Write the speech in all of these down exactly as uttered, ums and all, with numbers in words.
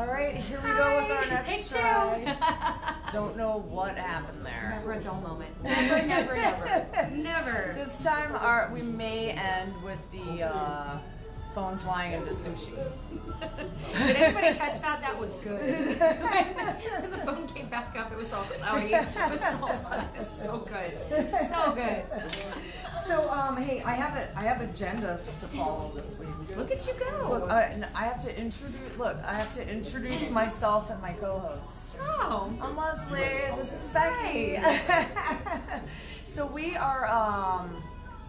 All right, here we go with our next Take try. Two. Don't know what happened there. Never a dull moment. Never, never, never. Never. This time our, we may end with the uh, phone flying into sushi. Did anybody catch that? That was good. When the phone came back up, it was all cloudy. It was salsa. It was so good. So good. So, um, hey, I have a I have agenda to follow this week. Look at you go. Look, I, I have to introduce. Look, I have to introduce myself and my co-host. Oh, I'm Lesley. This is Becci. So we are. Um,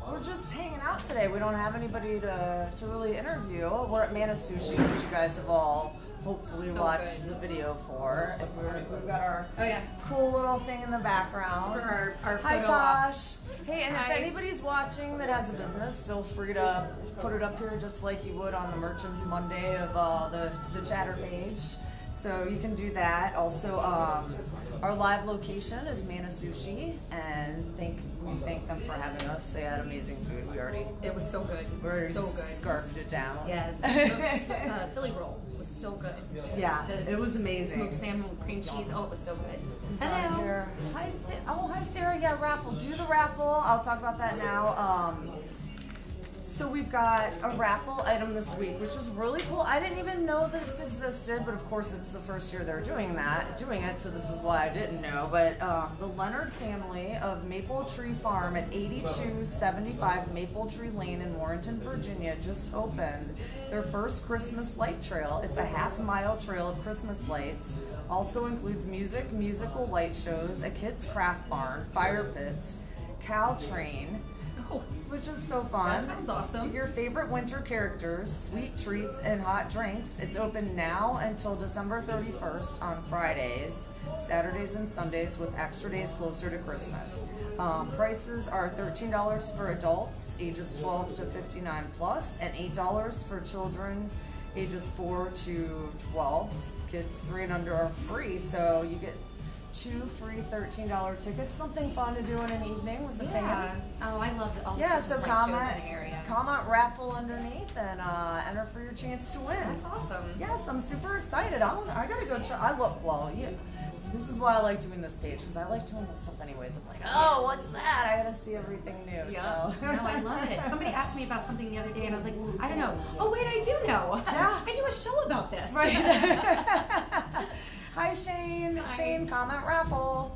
We're just hanging out today. We don't have anybody to, to really interview. We're at Manna Sushi, which you guys have all hopefully so watched good. the video for. And we're, we've got our oh, yeah. cool little thing in the background. For our, our Hi, photo Tosh. Off. Hey, and Hi. If anybody's watching that has a business, feel free to put it up here just like you would on the Merchants Monday of uh, the, the chatter page. So you can do that. Also, um, our live location is Manna Sushi, and thank we thank them for having us. They had amazing food. We already it was so good. We already so good. scarfed it down. Yes, yeah, uh, Philly roll was so good. Yeah, the, it was amazing. Smoked salmon with cream cheese. Oh, it was so good. Who's Hello. Here? Hi, Sa oh hi Sarah. Yeah, raffle. Do the raffle. I'll talk about that now. Um, So we've got a raffle item this week, which is really cool. I didn't even know this existed, but of course it's the first year they're doing that, doing it, so this is why I didn't know. But um, the Leonard family of Maple Tree Farm at eighty-two seventy-five Maple Tree Lane in Warrenton, Virginia, just opened their first Christmas light trail. It's a half-mile trail of Christmas lights. Also includes music, musical light shows, a kids' craft barn, fire pits, cow train, which is so fun. That sounds awesome. Your favorite winter characters, sweet treats, and hot drinks. It's open now until December thirty-first on Fridays, Saturdays, and Sundays, with extra days closer to Christmas. Um, prices are thirteen dollars for adults ages twelve to fifty-nine plus, and eight dollars for children ages four to twelve. Kids three and under are free, so you get two free thirteen dollar tickets, something fun to do in an evening with a yeah. family. Oh, I love all the yeah, so like comment, in the area. Comment raffle underneath and uh, enter for your chance to win. That's awesome. Yes, I'm super excited. I, I gotta go try. I love, well, yeah. This is why I like doing this page, because I like doing this stuff anyways. I'm like, oh, what's that? I gotta see everything new. Yeah. So. No, I love it. Somebody asked me about something the other day, and I was like, I don't know. Oh, wait, I do know. Yeah. I do a show about this. Right. Hi Shane, Hi. Shane, comment raffle.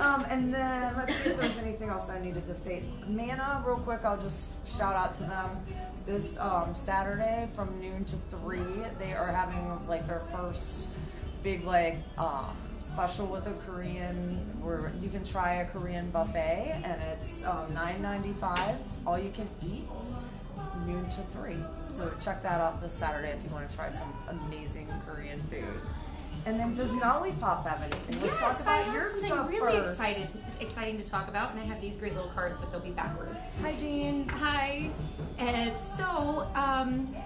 um, and then let's see if there's anything else I needed to say. Manna, real quick, I'll just shout out to them. This um, Saturday from noon to three, they are having like their first big like um, special with a Korean, where you can try a Korean buffet, and it's um, nine ninety-five, all you can eat. Noon to three. So check that out this Saturday if you want to try some amazing Korean food. And then does Nollypop have anything? Let's yes, talk about I have your something stuff really first. exciting, exciting to talk about, and I have these great little cards, but they'll be backwards. Hi, Dean. Hi. And so um,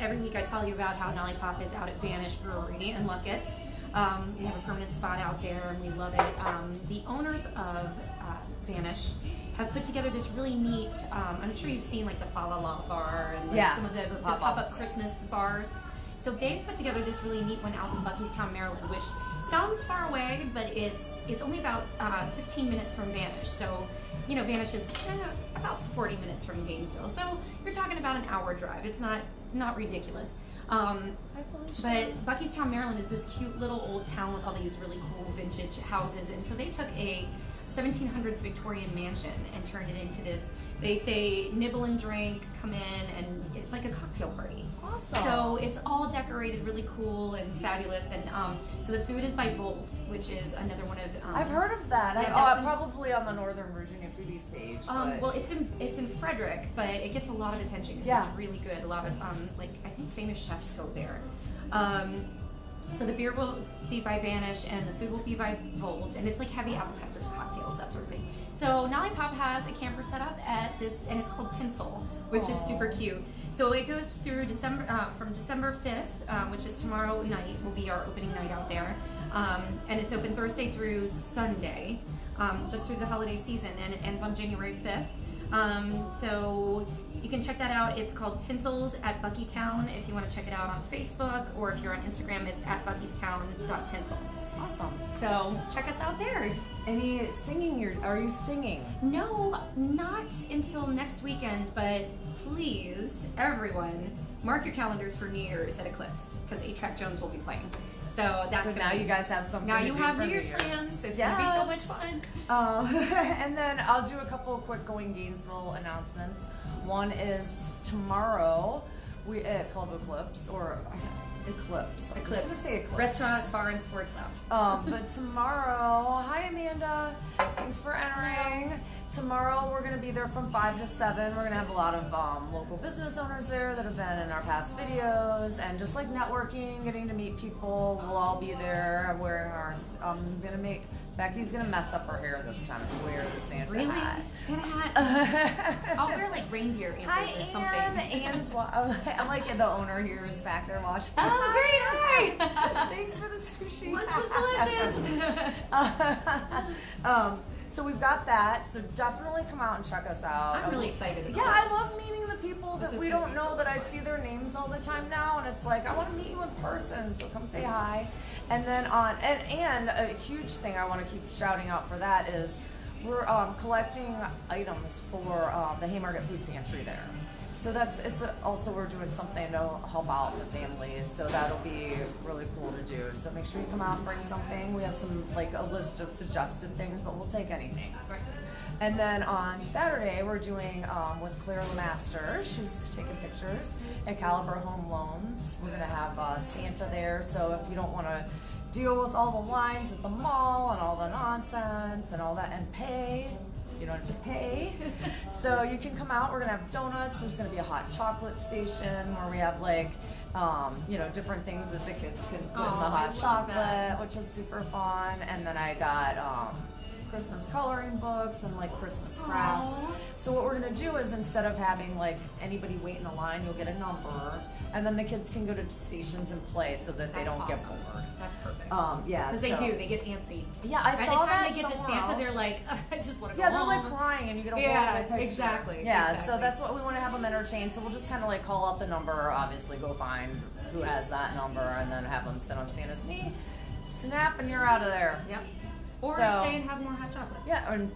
every week I tell you about how Nollypop is out at Vanish Brewery in Luckett's. Um, we have a permanent spot out there, and we love it. Um, the owners of uh, Vanish have put together this really neat, um, I'm sure you've seen like the Fa La La bar and like, yeah, some of the, the, the pop-up Christmas bars. So they've put together this really neat one out in Buckeystown, Maryland, which sounds far away, but it's it's only about uh, fifteen minutes from Vanish. So, you know, Vanish is uh, about forty minutes from Gainesville. So you're talking about an hour drive. It's not, not ridiculous. Um, but Buckeystown, Maryland is this cute little old town with all these really cool vintage houses. And so they took a seventeen hundreds Victorian mansion and turned it into this, they say, nibble and drink, come in, and it's like a cocktail party. Awesome. So it's all decorated really cool and fabulous, and um, so the food is by Bolt, which is another one of... Um, I've heard of that. Yeah, I, oh, in, probably on the Northern Virginia foodies page. Um, well, it's in, it's in Frederick, but it gets a lot of attention because yeah. it's really good. A lot of, um, like, I think famous chefs go there. Um, So the beer will be by Vanish, and the food will be by Bolt, and it's like heavy appetizers, cocktails, that sort of thing. So Nollypop has a camper set up at this, and it's called Tinsel, which Aww. is super cute. So it goes through December, uh, from December fifth, um, which is tomorrow night, will be our opening night out there. Um, and it's open Thursday through Sunday, um, just through the holiday season, and it ends on January fifth. Um, so you can check that out. It's called Tinsel's at Buckeytown if you want to check it out on Facebook, or if you're on Instagram, it's at buckeystown dot tinsel. Awesome. So check us out there. Any singing? You're, are you singing? No, not until next weekend, but please, everyone, mark your calendars for New Year's at Eclipse, because eight track Jones will be playing. So that's so now be, you guys have something. Now you to have do New Year's plans. It's yes. gonna be so much fun. Uh, and then I'll do a couple of quick Going Gainesville announcements. One is tomorrow we at Club Eclipse or Eclipse. I'm Eclipse. Just say Eclipse. Restaurant, bar, and sports lounge. Um, but tomorrow, hi Amanda. Thanks for entering. Hello. Tomorrow we're gonna be there from five to seven. We're gonna have a lot of um, local business owners there that have been in our past videos, and just like networking, getting to meet people. We'll all be there. I'm wearing our. I'm um, gonna make. Becci's gonna mess up her hair this time and wear the Santa really? hat. Santa hat. I'll wear like reindeer antlers hi, or something. Anne. Anne's I'm like the owner here is back there watching. Oh great! Hi. Thanks for the sushi. Lunch was delicious. um, So we've got that. So definitely come out and check us out. I'm really excited. About yeah, this. I love meeting the people that we don't know so that fun. I see their names all the time now, and it's like I want to meet you in person. So come say hi. And then on and and a huge thing I want to keep shouting out for that is we're um, collecting items for um, the Haymarket Food Pantry there. So that's it's a, also we're doing something to help out the families, so that'll be really cool to do. So make sure you come out and bring something. We have some like a list of suggested things, but we'll take anything. And then on Saturday we're doing um, with Claire Lemaster. She's taking pictures at Caliber Home Loans. We're gonna have uh, Santa there, so if you don't want to deal with all the lines at the mall and all the nonsense and all that and pay. You don't have to pay. So you can come out. We're going to have donuts. There's going to be a hot chocolate station where we have like, um, you know, different things that the kids can put oh, in the hot chocolate, that. which is super fun. And then I got um, Christmas coloring books and like Christmas crafts. Aww. So what we're going to do is instead of having like anybody wait in a line, you'll get a number. And then the kids can go to stations and play so that they That's don't awesome. get bored. That's perfect. Um, yeah, because so. they do. They get antsy. Yeah, I By saw that. By the time that they get to Santa, else. they're like, I just want to go Yeah, they're home. like crying, and you get a yeah, picture. exactly. Yeah, exactly. So that's what we want to have them entertained. So we'll just kind of like call out the number. Obviously, go find who has that number, and then have them sit on Santa's knee, snap, and you're out of there. Yep. Or so, stay and have more hot chocolate. Yeah. And,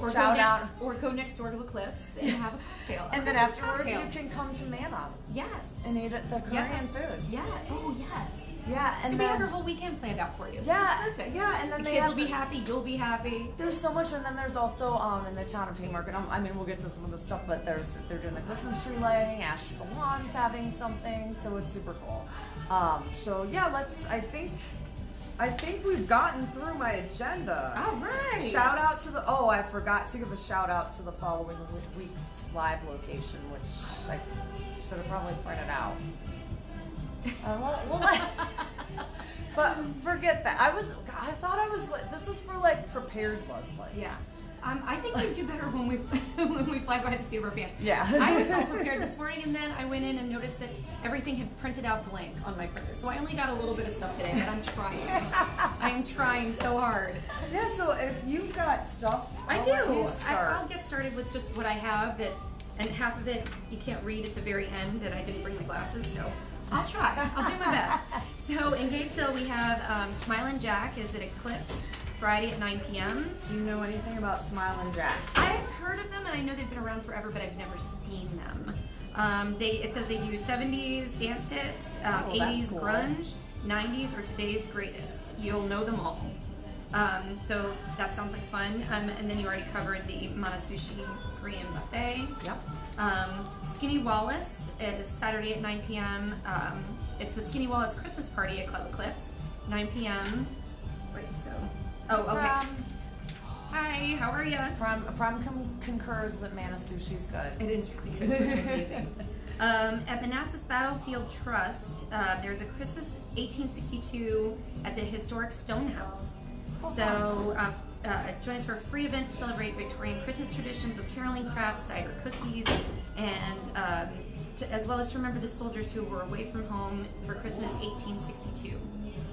Or go, next, or go next door to Eclipse and have a cocktail. And then afterwards cocktail. you can come to Manna. Yes. And eat at the Korean yes. food. Yeah. Oh, yes. Yeah. And so then, we have our whole weekend planned out for you. Yeah. Perfect. Yeah. And then the kids have, will be happy. You'll be happy. There's so much. And then there's also um, in the town of Haymarket. Um, I mean, we'll get to some of the stuff, but there's they're doing the Christmas tree lighting. Ash Salon's having something. So it's super cool. Um, so, yeah, let's, I think... I think we've gotten through my agenda. All right. Shout out to the, oh, I forgot to give a shout out to the following week's live location, which I should have probably pointed out. I won't, we'll let, but forget that. I was, I thought I was, this is for like prepared Leslie. Yeah. Um, I think we do better when we when we fly by the seat of our pants. Yeah. I was all prepared this morning, and then I went in and noticed that everything had printed out blank on my printer. So I only got a little bit of stuff today, but I'm trying. I am trying so hard. Yeah. So if you've got stuff, I do. I, I'll get started with just what I have. That and half of it you can't read at the very end, and I didn't bring my glasses, so I'll try. I'll do my best. So in Gainesville we have um, Smilin' Jack is at Eclipse. Friday at nine P M Do you know anything about Smilin' Jack? I've heard of them, and I know they've been around forever, but I've never seen them. Um, they it says they do seventies dance hits, um, oh, eighties cool. grunge, nineties or today's greatest. You'll know them all. Um, so that sounds like fun. Um, and then you already covered the Manna Sushi Korean buffet. Yep. Um, Skinny Wallace is Saturday at nine P M Um, it's the Skinny Wallace Christmas party at Club Eclipse, nine P M Wait, so. Oh, okay. Prom. Hi, how are you? Prom, prom con concurs that Manna Sushi's good. It is really good. It's amazing. um, at Manassas Battlefield Trust, uh, there's a Christmas eighteen sixty-two at the historic Stone House. Oh, so uh, uh, join us for a free event to celebrate Victorian Christmas traditions with caroling crafts, cider cookies, and um, to, as well as to remember the soldiers who were away from home for Christmas eighteen sixty-two.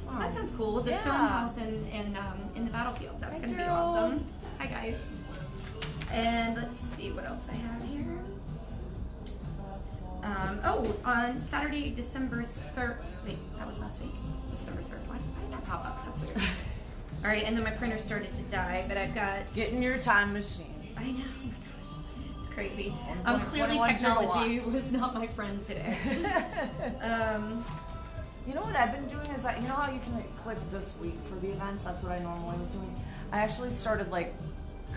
So that sounds cool. The yeah. Stone House and, and um, in the battlefield. That's going to be awesome. Hi, guys. And let's see what else I have here. Um, oh, on Saturday, December third, wait, that was last week, December third, why, why did that pop up? That's weird. All right, and then my printer started to die, but I've got... Getting your time machine. I know, oh my gosh, it's crazy. Um, clearly technology kilowatts. was not my friend today. um, you know what I've been doing is, that, you know how you can like, click this week for the events? That's what I normally was doing. I actually started like...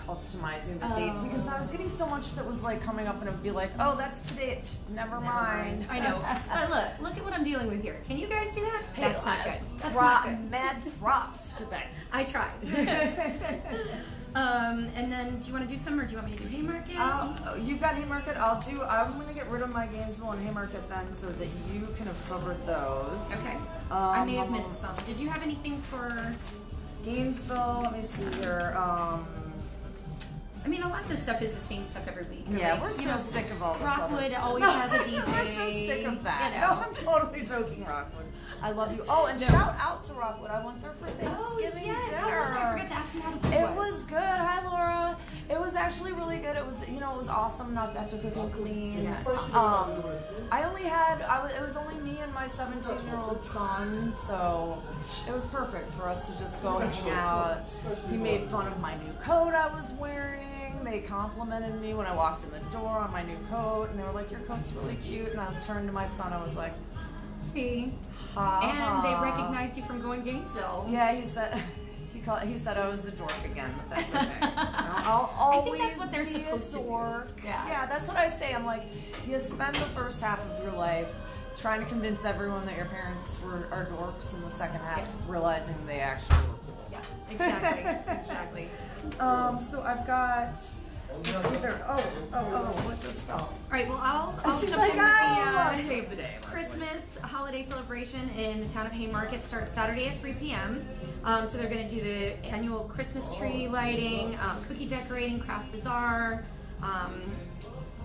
customizing the oh. dates because I was getting so much that was like coming up and it would be like, oh, that's today. Never, Never mind. mind. I know. But look, look at what I'm dealing with here. Can you guys see that? Hey, that's not good. That's not good. Mad props to that. I tried. um, and then do you want to do some or do you want me to do Haymarket? Uh, you've got Haymarket. I'll do, I'm going to get rid of my Gainesville and Haymarket then so that you can have covered those. Okay. Um, I may have missed some. Did you have anything for Gainesville? Let me see here. Um, I mean, a lot of this stuff is the same stuff every week. Right? Yeah, we're so you know, sick of all this. Rockwood always no. has a D J. We're so sick of that. You know? No, I'm totally joking, Rockwood. I love you. Oh, and no. shout out to Rockwood. I went there for Thanksgiving. Oh, yes. Dinner. I forgot to ask you how it was. It was good. Hi, Laura. It was actually really good. It was, you know, it was awesome not to have to cook and clean. Yes. Um, I only had, I was, it was only me and my seventeen-year-old son, so it was perfect for us to just go and hang out. He made fun of my new coat I was wearing. They complimented me when I walked in the door on my new coat, and they were like, your coat's really cute, and I turned to my son, I was like, see, ha, and ha. They recognized you from Going Gainesville. Yeah, he said, he called, he said I was a dork again, but that's okay. I'll always I think that's what they're supposed to do. Yeah. yeah, that's what I say, I'm like, you spend the first half of your life trying to convince everyone that your parents were are dorks, and the second half, yeah. realizing they actually were cool. Yeah, exactly, exactly. Um, so I've got, let's see there, oh, oh, oh, what just fell? All right, well, I'll, I'll She's like, I'll uh, save the day. Christmas holiday celebration in the town of Haymarket starts Saturday at three p m Um, so they're going to do the annual Christmas tree lighting, um, cookie decorating, craft bazaar, um,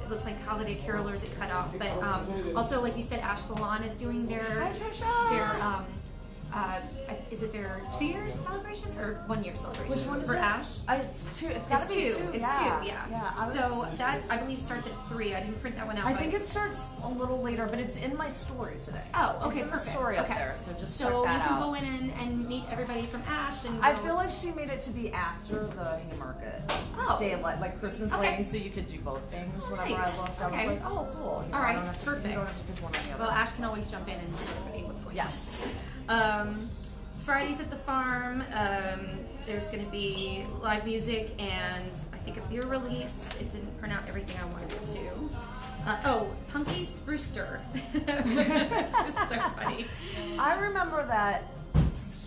it looks like holiday carolers at cutoff, but um, also, like you said, Ash Salon is doing their, Hi, Trisha. their, um, Uh, is it their two year celebration or one year celebration? Which one is For it? Ash? Uh, it's two. It's got to be two. It's yeah. two, yeah. yeah I so that, I believe, starts at three. I didn't print that one out. I think it starts a little later, but it's in my story today. Oh, okay. It's in perfect. the story okay. up there, so just so check that out. So you can out. go in and, and meet everybody from Ash. and. Go. I feel like she made it to be after the Haymarket oh. daylight, like Christmas okay. lighting, so you could do both things. Oh, Whenever nice. I looked, I okay. was like, oh, cool. You know, All right, I don't have to, perfect. You don't have to pick one or the other. Well, Ash can always jump in and see everybody what's going on. Yes. Um, Fridays at the farm, um, there's going to be live music and I think a beer release. It didn't print out everything I wanted it to. Uh, oh, Punky Spruster. It's so funny. I remember that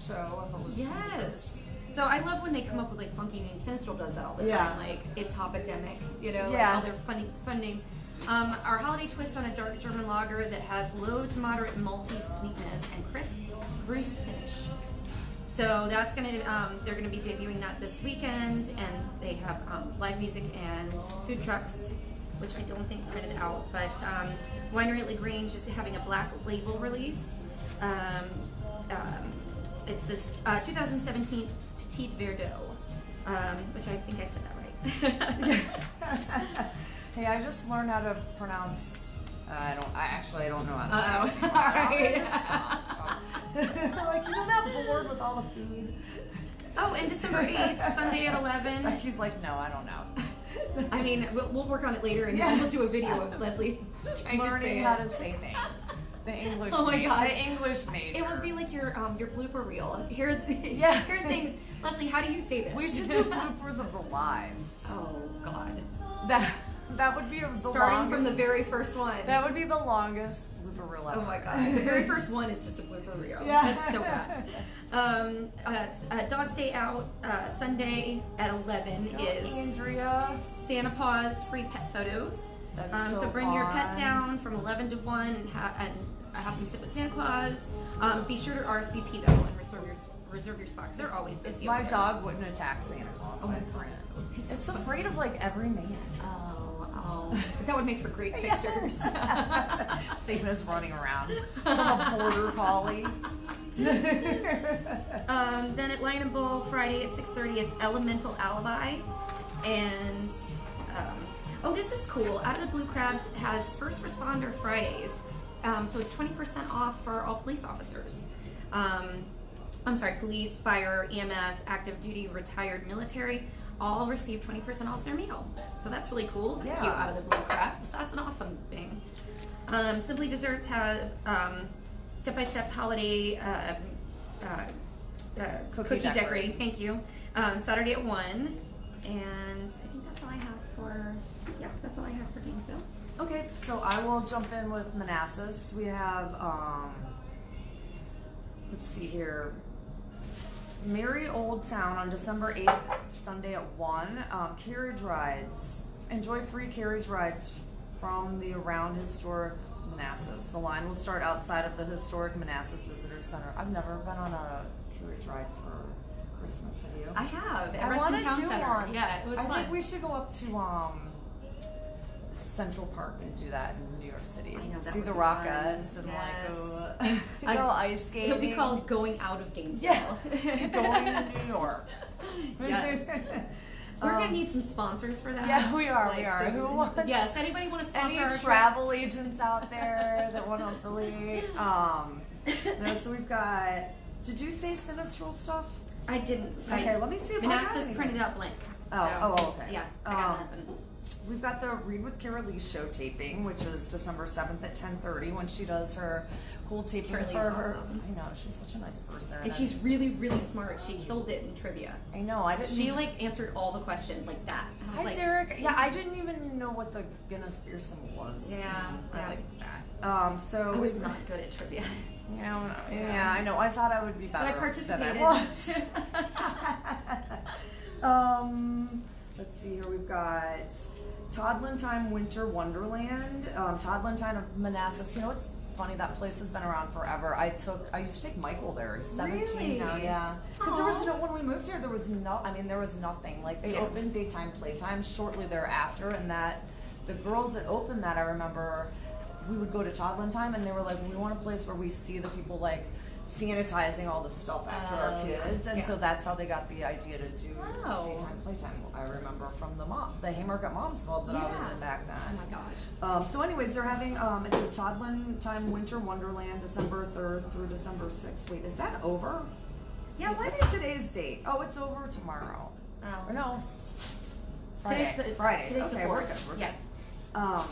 show. If it was yes. So I love when they come up with like funky names. Sinistral does that all the time. Yeah. Like it's Hopademic, you know, yeah. all their funny, fun names. Um, our holiday twist on a dark German lager that has low to moderate malty sweetness and crisp spruce finish. So that's gonna um, they're gonna be debuting that this weekend, and they have um, live music and food trucks, which I don't think printed out. But um, Winery at LaGrange is having a black label release. Um, um, it's this uh, two thousand seventeen Petit Verdot, um, which I think I said that right. Hey, I just learned how to pronounce. Uh, I don't. I actually I don't know how to. Uh oh. All right. Stop. Stop. Like you know that board with all the food. Oh, and December eighth, Sunday at eleven. Becci's like, no, I don't know. I mean, we'll, we'll work on it later, and yeah. we'll do a video of Lesley trying learning to how to say things. The English. Oh my gosh. The English major. It would be like your um your blooper reel. Here, yeah. here things. Leslie, how do you say this? We should do bloopers of the lives. Oh God. That. That would be the starting longest, from the very first one. That would be the longest blooper reel ever. Oh my god! The very first one is just a blooper reel. Yeah, that's so bad. Um, uh, uh, Dogs Day Out uh, Sunday at eleven oh, is Andrea Santa Paws free pet photos. That's um, so, so bring fun. your pet down from eleven to one and, ha and have them sit with Santa Claus. Um, be sure to R S V P though and reserve your. Reserve your spot because they're always busy. My dog wouldn't attack Santa Claus. Oh my god! It's, it's afraid of like every man. Oh, oh, that would make for great pictures. Same as running around from a border collie. um, then at Lion and Bowl Friday at six thirty is Elemental Alibi, and um, Oh, this is cool. Out of the Blue Crabs has First Responder Fridays. Um, so it's twenty percent off for all police officers. Um, I'm sorry, police, fire, E M S, active duty, retired military, all receive twenty percent off their meal. So that's really cool. Thank yeah. you, Out of the Blue Crabs. That's an awesome thing. Um, Simply Desserts have um, step-by-step holiday uh, uh, uh, cookie, cookie decorating. Thank you. Um, Saturday at one. And I think that's all I have for, yeah, that's all I have for Gainesville. Okay, so I will jump in with Manassas. We have, um, let's see here, Merry Old Town on December eighth, Sunday at one. Um, carriage rides. Enjoy free carriage rides from the around historic Manassas. The line will start outside of the historic Manassas Visitor Center. I've never been on a carriage ride for Christmas, have you? I have. At I Reston Town Center. One. Yeah, it was I fun. I think we should go up to um, Central Park and do that in New York City. I know, see the Rockettes and yes. like go, uh, go ice skating. It'll be called Going Out of Gainesville. Yeah. Going to New York. Yes. We're um, gonna need some sponsors for that. Yeah, we are. Like, we are. So, Who wants? Yes. Anybody want to sponsor? Any our travel trip? agents out there that want to affiliate? Um, no, so we've got. Did you say Sinistral stuff? I didn't. Okay, I, let me see if Manassas I printed out blank. Oh, so, oh, okay. Yeah, I got um, nothing. We've got the Read with Carolee show taping, which is December seventh at ten thirty when she does her cool taping Carly's for her. Awesome. I know, she's such a nice person. And, and she's really, really smart. She killed it in trivia. I know. I didn't. She like answered all the questions like that. I was Hi, like, Derek. Yeah, I didn't even know what the Guinness beer symbol was. Yeah, yeah. I like that. Um, so I was not good at trivia. You know, yeah, yeah, I know. I thought I would be better but I participated. than I was. um, let's see here. We've got Toddlin' Time Winter Wonderland. Um, Toddlin' Time of Manassas. You know, it's funny that place has been around forever. I took, I used to take Michael there. seventeen really? now, yeah. Because there was no when we moved here. There was no. I mean, there was nothing. Like they yeah. opened Daytime Playtime shortly thereafter, and that the girls that opened that I remember. We would go to Toddlin' Time and they were like, we want a place where we see the people like sanitizing all the stuff after um, our kids. And yeah. so that's how they got the idea to do wow. Daytime Playtime. I remember from the mom, the Haymarket Moms Club that yeah. I was in back then. Oh my gosh. Um, so anyways, they're having, um, it's a Toddlin' Time Winter Wonderland, December third through December sixth. Wait, is that over? Yeah, what What's is today's date? Oh, it's over tomorrow. Oh. Or no, Friday. Today's the, Friday. Today's okay, the we're good, we're good. Yeah. Um,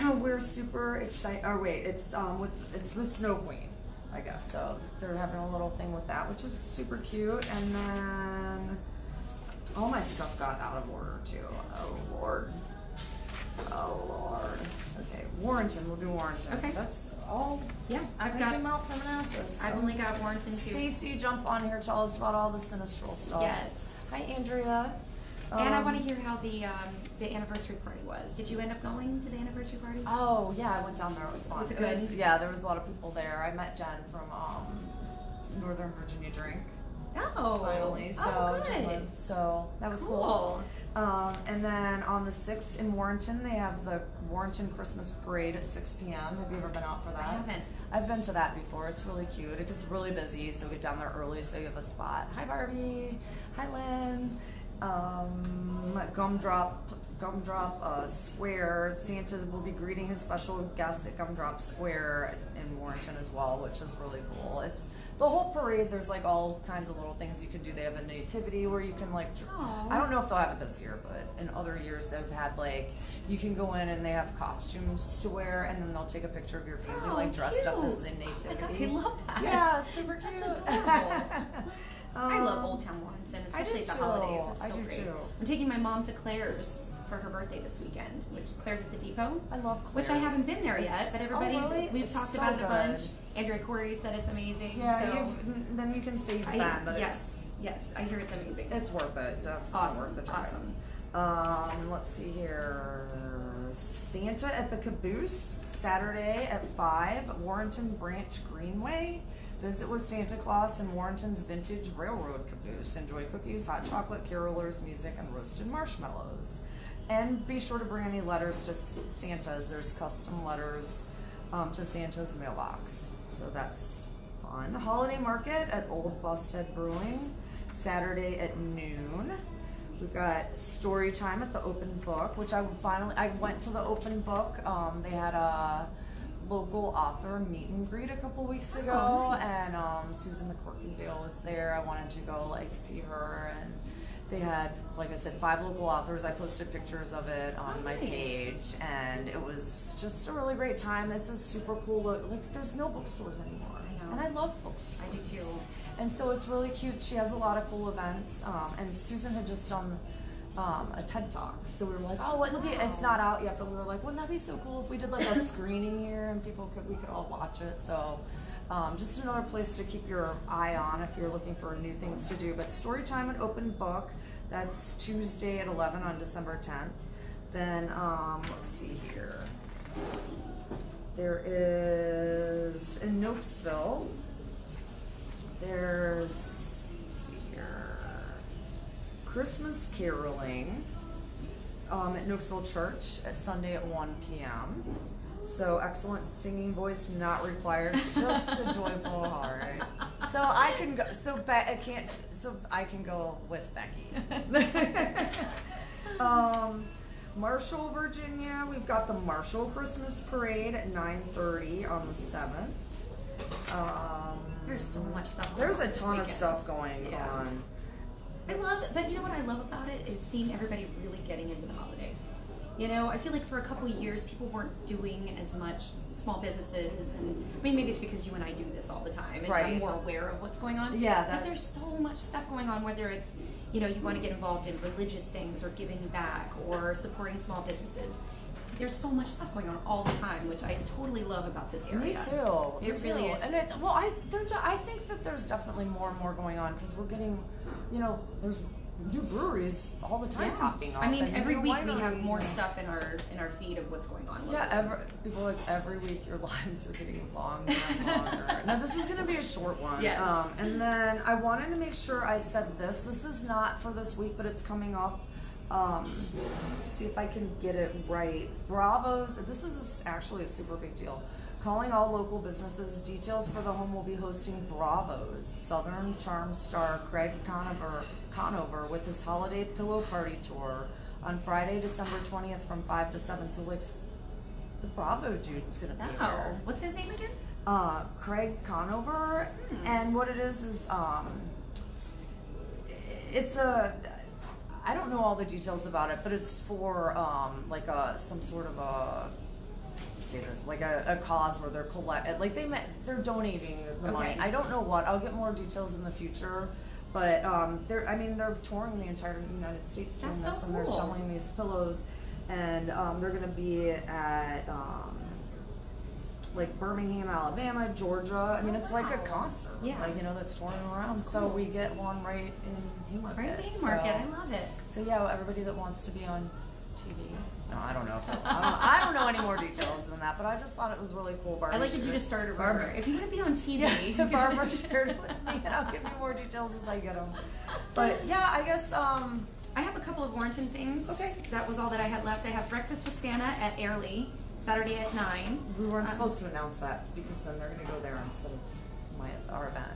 Oh, we're super excited. Oh wait, it's um with it's the Snow Queen, I guess. So they're having a little thing with that, which is super cute. And then all my stuff got out of order too. Oh Lord. Oh Lord. Okay, Warrenton. We'll do Warrenton. Okay, that's all. Yeah, I've got them out from Manassas. I've so. only got Warrenton too. Stacey, jump on here. Tell us about all the Sinistral stuff. Yes. Hi, Andrea. And um, I want to hear how the um, the anniversary party was. Did you end up going to the anniversary party? Oh yeah, I went down there. It was fun. Was it good? It was, yeah, there was a lot of people there. I met Jen from um, Northern Virginia Drink. Oh, finally. So, oh, good. Jen, so that was cool. cool. Um, and then on the sixth in Warrenton, they have the Warrenton Christmas Parade at six p m Have you ever been out for that? I haven't. I've been to that before. It's really cute. It gets really busy, so get down there early so you have a spot. Hi Barbie. Hi Lynn. Um, Gumdrop, Gumdrop uh, Square. Santa will be greeting his special guests at Gumdrop Square in Warrenton as well, which is really cool. It's the whole parade. There's like all kinds of little things you can do. They have a nativity where you can like. Aww. I don't know if they'll have it this year, but in other years they've had like you can go in and they have costumes to wear, and then they'll take a picture of your family oh, like dressed cute. up as the nativity. Oh, I love that. Yeah, it's super cute. That's adorable. Um, I love Old Town Warrenton, especially at the too. holidays. It's so I do great. Too. I'm taking my mom to Claire's for her birthday this weekend, which Claire's at the Depot. I love Claire's. Which I haven't been there yet, but everybody's oh, really? we've it's talked so about it a bunch. Andrea Corey said it's amazing. Yeah, so you've, then you can save I, that. But yes, yes, I hear it's amazing. It's worth it. Definitely awesome, worth the drive. Awesome. Um, let's see here. Santa at the Caboose Saturday at five, Warrenton Branch Greenway. Visit with Santa Claus in Warrenton's vintage railroad caboose. Enjoy cookies, hot chocolate, carolers, music, and roasted marshmallows. And be sure to bring any letters to Santa's. There's custom letters um, to Santa's mailbox. So that's fun. Holiday Market at Old Busthead Brewing, Saturday at noon. We've got story time at the Open Book, which I finally, I went to the Open Book. Um, they had a local author meet and greet a couple weeks ago, oh, nice. and um, Susan the Corkindale was there. I wanted to go like see her, and they had, like I said, five local authors. I posted pictures of it on nice. my page, and it was just a really great time. It's a super cool look. Like, there's no bookstores anymore, I know. and I love bookstores. I do too. And so it's really cute. She has a lot of cool events, um, and Susan had just done um, a TED Talk. So we were like, oh, wouldn't it be? It's not out yet, but we were like, wouldn't that be so cool if we did like a screening here and people could, we could all watch it. So um, just another place to keep your eye on if you're looking for new things to do. But Storytime and Open Book, that's Tuesday at eleven on December tenth. Then um, let's see here. There is in Nokesville. There's, let's see here, Christmas Caroling um, at Nokesville Church at Sunday at one p m So excellent singing voice not required, just a joyful heart. So I can go. So Be I can't. So I can go with Becky. um, Marshall, Virginia. We've got the Marshall Christmas Parade at nine thirty on the seventh. Um, There's so much stuff. There's a ton of stuff going yeah. on. I love it, but you know what I love about it is seeing everybody really getting into the holidays. You know, I feel like for a couple of years people weren't doing as much small businesses, and I mean maybe it's because you and I do this all the time and right. I'm more aware of what's going on. Yeah. But there's so much stuff going on, whether it's, you know, you want to get involved in religious things or giving back or supporting small businesses. There's so much stuff going on all the time, which I totally love about this area. Me too. It Me really too. is. And it, well, I, there, I think that there's definitely more and more going on because we're getting, you know, there's new breweries all the time yeah. popping up. I mean, every week we have more stuff in our in our feed of what's going on. Locally. Yeah, every, people like every week your lives are getting longer and longer. Now this is going to be a short one. Yes. Um, and then I wanted to make sure I said this. This is not for this week, but it's coming up. Um, let's see if I can get it right. Bravos, this is actually a super big deal. Calling all local businesses, details for the home will be hosting Bravos, Southern Charm star Craig Conover, Conover with his holiday pillow party tour on Friday, December twentieth from five to seven. So like, the Bravo dude's going to be oh, here. What's his name again? Uh, Craig Conover. Hmm. And what it is is um, it's a... I don't know all the details about it, but it's for um, like a some sort of a to say this like a, a cause where they're collect like they they're donating the okay. money. I don't know what. I'll get more details in the future, but um, they're I mean they're touring the entire United States doing That's this, so and cool. they're selling these pillows, and um, they're gonna be at um, like Birmingham, Alabama, Georgia. I mean, it's wow. like a concert, yeah. like, you know, that's touring around. That's cool. So we get one right in Haymarket. Right in Haymarket, so, I love it. So yeah, everybody that wants to be on T V. No, I don't know. If I, don't, I don't know any more details than that, but I just thought it was really cool. Barbara, I like that you just started, Barbara. If you want to be on T V, yeah, Barbara shared it with me, and I'll give you more details as I get them. But yeah, I guess um, I have a couple of Warrenton things. Okay, that was all that I had left. I have breakfast with Santa at Airlie. Saturday at nine. We weren't um, supposed to announce that because then they're going to go there instead of my our event.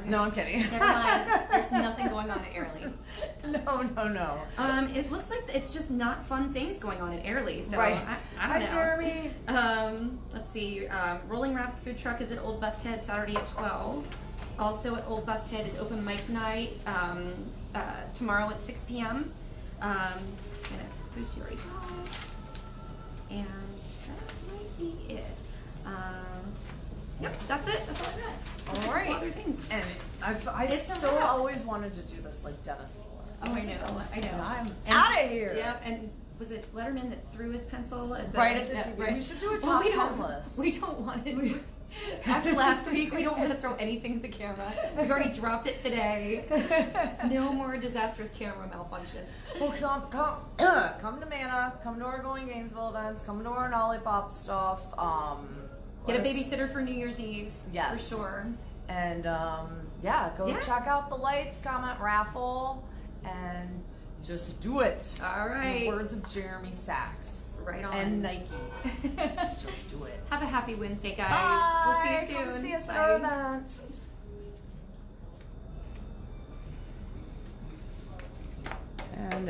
Okay. No, I'm kidding. Never mind. There's nothing going on at Airlie. No, no, no. Um, it looks like it's just not fun things going on at Airlie. So right. I, I don't Hi, know. Jeremy. Um, let's see. Um, Rolling Wraps food truck is at Old Busthead Saturday at twelve. Also at Old Busthead is open mic night um, uh, tomorrow at six p m Um, just gonna boost your results. And that might be it. Um, yep, that's it. That's all I got. That's all right. Other things. And I've, I it's still always wanted to do this like Dennis Miller. Oh, I know. I know. I'm out of here. Yep. And was it Letterman that threw his pencil at the, right at the T V? Right. We should do a top well, ten list. We don't want it. We, after last week, we don't want to throw anything at the camera. We already dropped it today. No more disastrous camera malfunctions. Well, come, come, come to Manna. Come to our Going Gainesville events. Come to our Nollypop stuff. Um, Get a babysitter for New Year's Eve. Yes. For sure. And um, yeah, go yeah. check out the lights, comment, raffle, and just do it. All right. In the words of Jeremy Sachs. Right on. And Nike. Just do it. Have a happy Wednesday, guys. Bye. We'll see you soon. Come see us at our events. and